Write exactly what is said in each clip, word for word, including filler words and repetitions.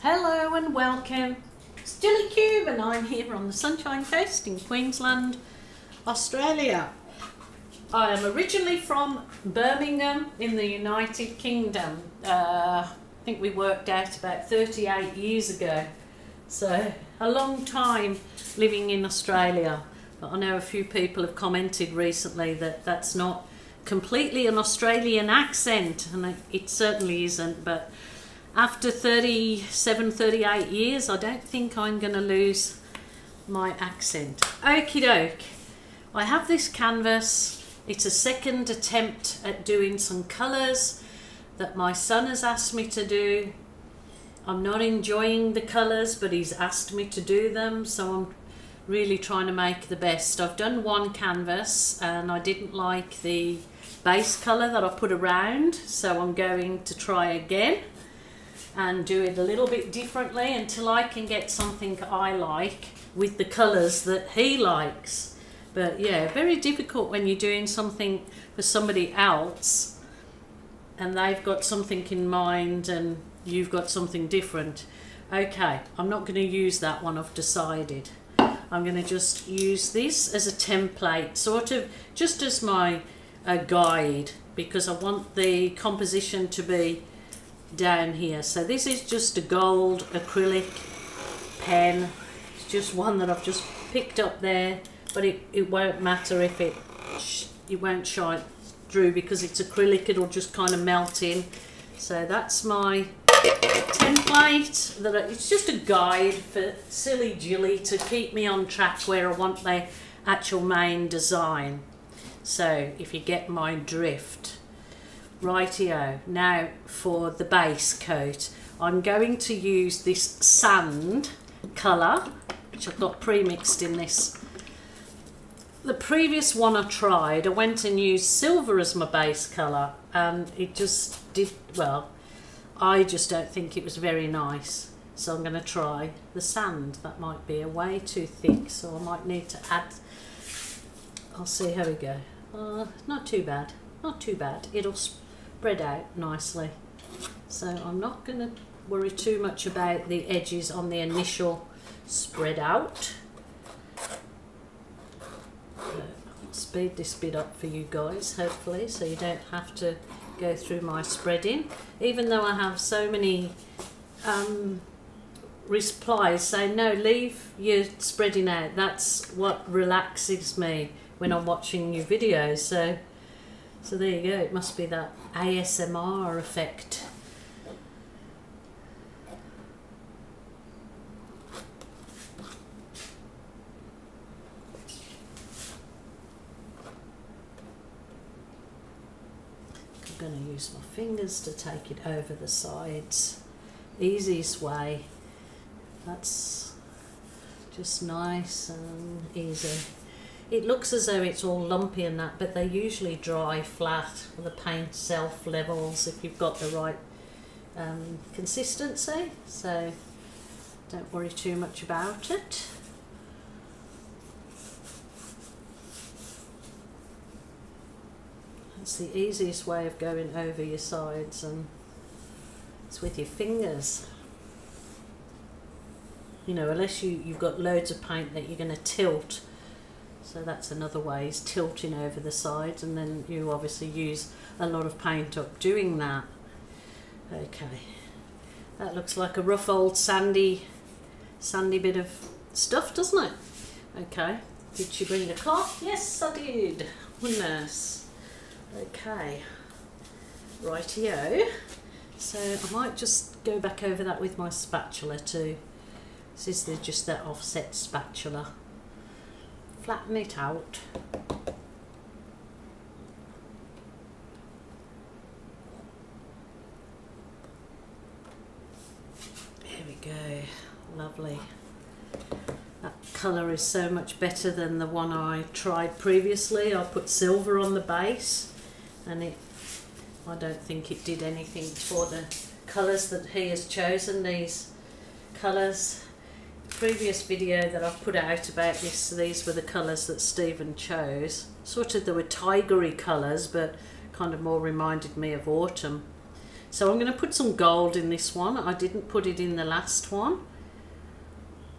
Hello and welcome. It's Jilly Cube and I'm here on the Sunshine Coast in Queensland, Australia. I am originally from Birmingham in the United Kingdom. Uh, I think we worked out about thirty-eight years ago. So a long time living in Australia. But I know a few people have commented recently that that's not completely an Australian accent, and it certainly isn't, but after thirty-seven, thirty-eight years, I don't think I'm going to lose my accent. Okie doke. I have this canvas. It's a second attempt at doing some colours that my son has asked me to do. I'm not enjoying the colours, but he's asked me to do them, so I'm really trying to make the best. I've done one canvas and I didn't like the base colour that I put around, so I'm going to try again and do it a little bit differently until I can get something I like with the colours that he likes. But yeah, very difficult when you're doing something for somebody else and they've got something in mind and you've got something different. Okay, I'm not going to use that one, I've decided. I'm going to just use this as a template, sort of just as my uh, guide, because I want the composition to be down here. So this is just a gold acrylic pen. It's just one that I've just picked up there, but it, it won't matter if it sh it won't shine through because it's acrylic, it'll just kind of melt in. So that's my template. That I, it's just a guide for Silly Jilly to keep me on track where I want the actual main design. So if you get my drift. Rightio, now for the base coat. I'm going to use this sand colour, which I've got pre-mixed in this. The previous one I tried, I went and used silver as my base colour, and it just did, well, I just don't think it was very nice. So I'm going to try the sand. That might be a way too thick, so I might need to add, I'll see how we go. Uh, not too bad, not too bad. It'll spread out nicely, so I'm not going to worry too much about the edges on the initial spread out. I'll speed this bit up for you guys, hopefully, so you don't have to go through my spreading, even though I have so many um, replies saying no, leave your spreading out, that's what relaxes me when I'm watching your videos. So So there you go, it must be that A S M R effect. I'm going to use my fingers to take it over the sides. Easiest way. That's just nice and easy. It looks as though it's all lumpy and that, but they usually dry flat, or the paint self levels if you've got the right um, consistency, so don't worry too much about it. That's the easiest way of going over your sides, and it's with your fingers. You know, unless you, you've got loads of paint that you're going to tilt. So that's another way, is tilting over the sides, and then you obviously use a lot of paint up doing that. Okay, that looks like a rough old sandy, sandy bit of stuff, doesn't it? Okay, did she bring the cloth? Yes, I did. Goodness. Okay, rightio. So I might just go back over that with my spatula too. This is the, just that offset spatula. Flatten it out. There we go, lovely. That colour is so much better than the one I tried previously. I put silver on the base and it, I don't think it did anything for the colours that he has chosen, these colours. Previous video that I've put out about this, these were the colours that Stephen chose. Sort of, they were tigery colours, but kind of more reminded me of autumn. So I'm going to put some gold in this one. I didn't put it in the last one.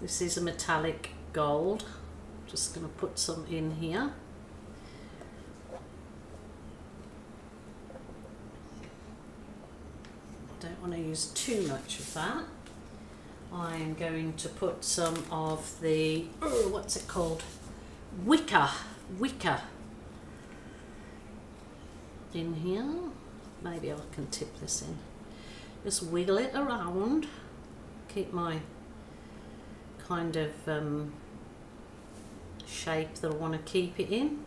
This is a metallic gold. Just going to put some in here. I don't want to use too much of that. I am going to put some of the, oh, what's it called? Wicker, wicker in here. Maybe I can tip this in. Just wiggle it around. Keep my kind of um, shape that I want to keep it in.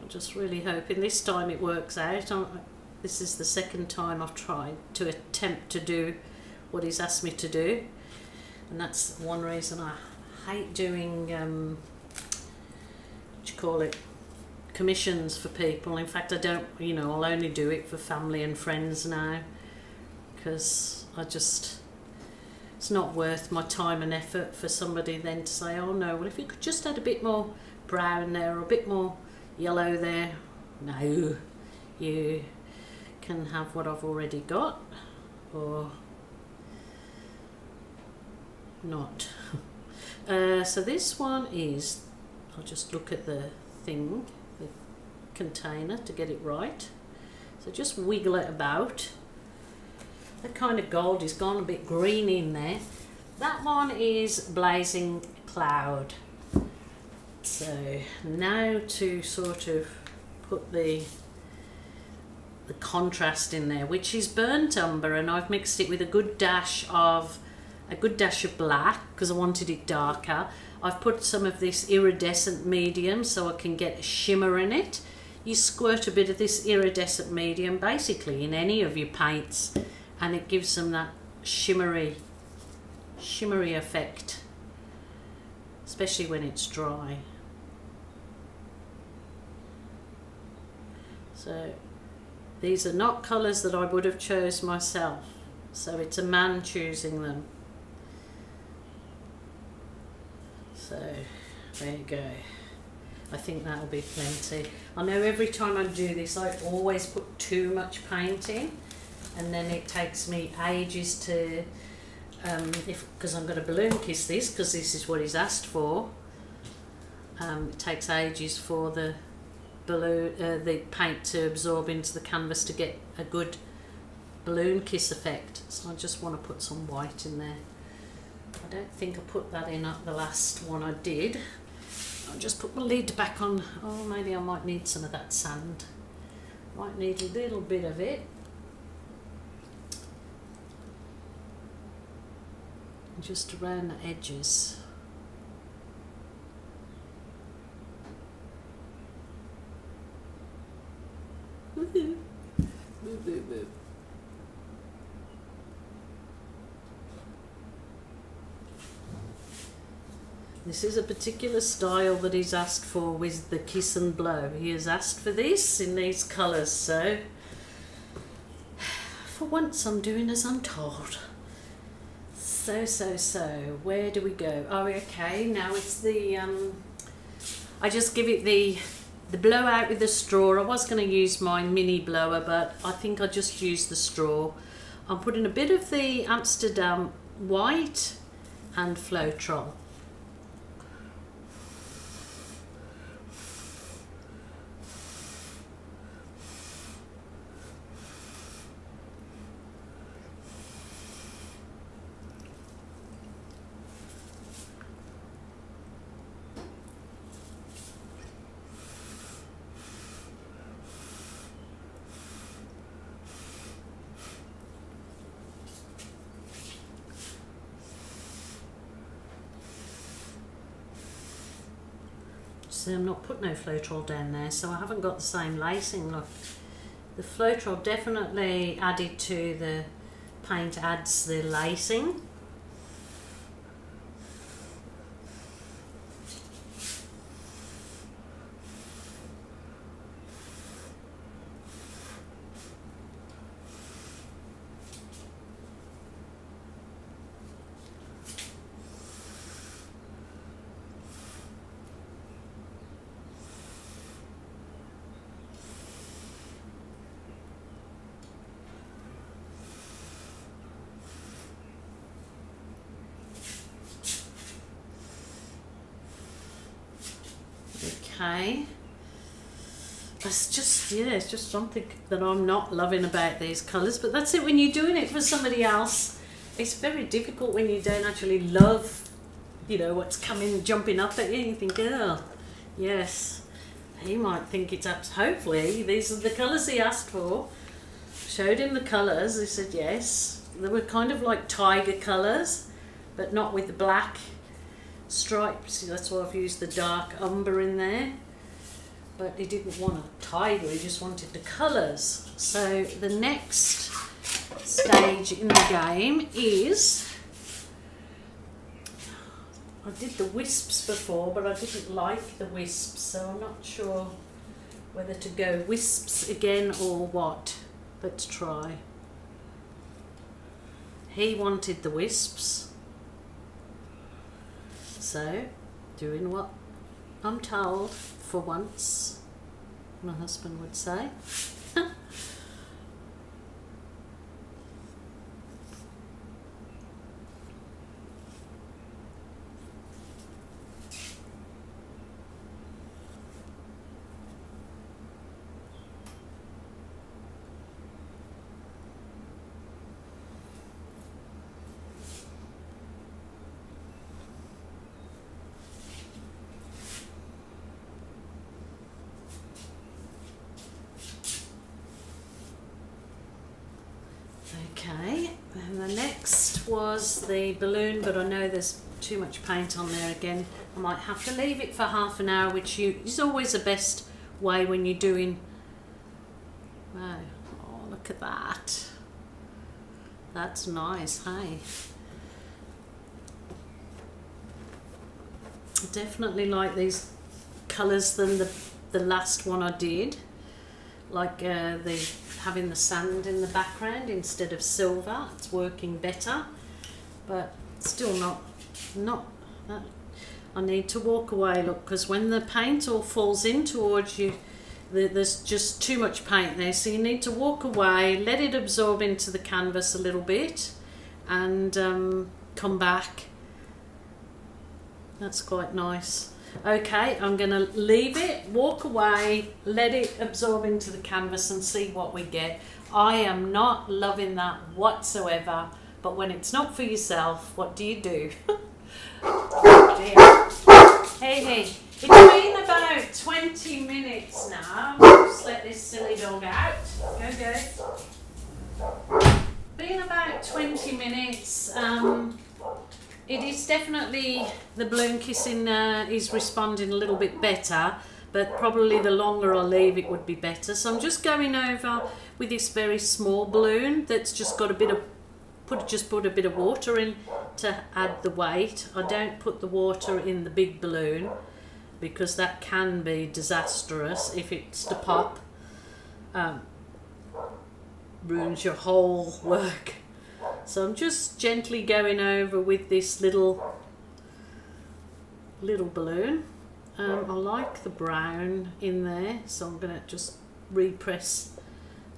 I just really hoping this time it works out. I, this is the second time I've tried to attempt to do what he's asked me to do. And that's one reason I hate doing, um, what do you call it? Commissions for people. In fact, I don't, you know, I'll only do it for family and friends now, because I just, it's not worth my time and effort for somebody then to say, oh no, well if you could just add a bit more brown there or a bit more yellow there. No, you can have what I've already got or not. uh, so this one is, I'll just look at the thing, the container, to get it right. So just wiggle it about. That kind of gold is gone a bit green in there. That one is Blazing Cloud. So now to sort of put the the contrast in there, which is burnt umber, and I've mixed it with a good dash of a good dash of black because I wanted it darker. I've put some of this iridescent medium so I can get a shimmer in it. You squirt a bit of this iridescent medium basically in any of your paints and it gives them that shimmery, shimmery effect, especially when it's dry. So these are not colours that I would have chose myself, so it's a man choosing them. So there you go. I think that'll be plenty. I know every time I do this I always put too much paint in, and then it takes me ages to, um, if because I'm going to balloon kiss this because this is what he's asked for, um, it takes ages for the balloon, uh, the paint to absorb into the canvas to get a good balloon kiss effect. So I just want to put some white in there. I don't think I put that in at the last one I did. I'll just put my lid back on. Oh, maybe I might need some of that sand. Might need a little bit of it. Just around the edges. Woohoo! Boo boo boo. This is a particular style that he's asked for with the kiss and blow. He has asked for this in these colours, so for once I'm doing as I'm told. So, so, so, where do we go? Oh, okay, now it's the, um, I just give it the, the blowout with the straw. I was going to use my mini blower, but I think I just used the straw. I'm putting a bit of the Amsterdam white and Floetrol. See, I'm not putting no Floetrol down there, so I haven't got the same lacing look. The Floetrol definitely added to the paint, adds the lacing. okay. It's just, yeah, it's just something that I'm not loving about these colours. But that's it, when you're doing it for somebody else, it's very difficult when you don't actually love, you know, what's coming, jumping up at you. You think, oh, yes, he might think it's up. Hopefully, these are the colours he asked for. Showed him the colours. He said yes. They were kind of like tiger colours, but not with the black stripes. That's why I've used the dark umber in there. But he didn't want a tiger, he just wanted the colours. So the next stage in the game is, I did the wisps before, but I didn't like the wisps, so I'm not sure whether to go wisps again or what. Let's try. He wanted the wisps, so doing what I'm told, for once, my husband would say. Okay, and the next was the balloon, but I know there's too much paint on there again. I might have to leave it for half an hour, which you, is always the best way when you're doing... Wow, oh, look at that. That's nice, hey? I definitely like these colours than the, the last one I did. Like uh, the having the sand in the background instead of silver, it's working better, but still not not that. I need to walk away, look, because when the paint all falls in towards you, the, there's just too much paint there, so you need to walk away, let it absorb into the canvas a little bit, and um, come back. That's quite nice. Okay, I'm going to leave it, walk away, let it absorb into the canvas and see what we get. I am not loving that whatsoever, but when it's not for yourself, what do you do? Oh dear. Hey, hey, it's been about twenty minutes now. I'll just let this silly dog out. Go, go. Been about twenty minutes. Um... It is definitely, the balloon kissing uh, is responding a little bit better, but probably the longer I leave it would be better. So I'm just going over with this very small balloon that's just got a bit of, put just put a bit of water in to add the weight. I don't put the water in the big balloon because that can be disastrous if it's to pop. Um, ruins your whole work. So I'm just gently going over with this little little balloon. Um, I like the brown in there, so I'm going to just repress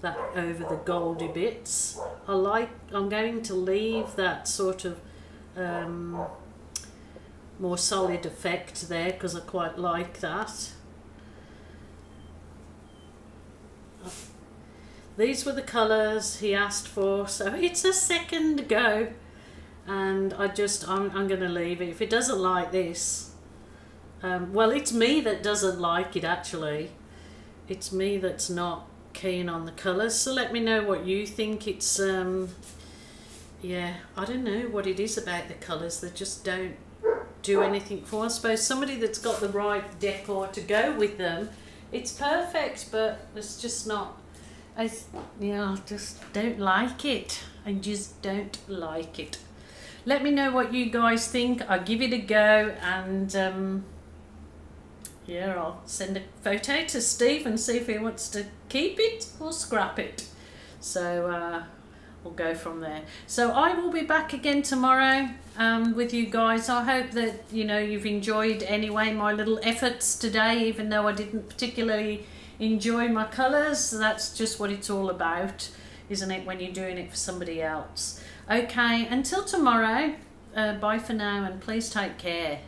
that over the goldy bits. I like. I'm going to leave that sort of um, more solid effect there because I quite like that. These were the colours he asked for, so it's a second go, and I just, I'm, I'm going to leave it. If it doesn't like this, um, well, it's me that doesn't like it actually. It's me that's not keen on the colours, so let me know what you think. It's, um, yeah, I don't know what it is about the colours. They just don't do anything for us. I suppose somebody that's got the right decor to go with them, it's perfect, but it's just not... I, yeah, I just don't like it. I just don't like it. Let me know what you guys think. I'll give it a go, and um, yeah, I'll send a photo to Steve and see if he wants to keep it or scrap it. So uh, we'll go from there. So I will be back again tomorrow um, with you guys. I hope that, you know, you've enjoyed anyway my little efforts today, even though I didn't particularly enjoy my colours. That's just what it's all about, isn't it, when you're doing it for somebody else. Okay, until tomorrow, uh, bye for now, and please take care.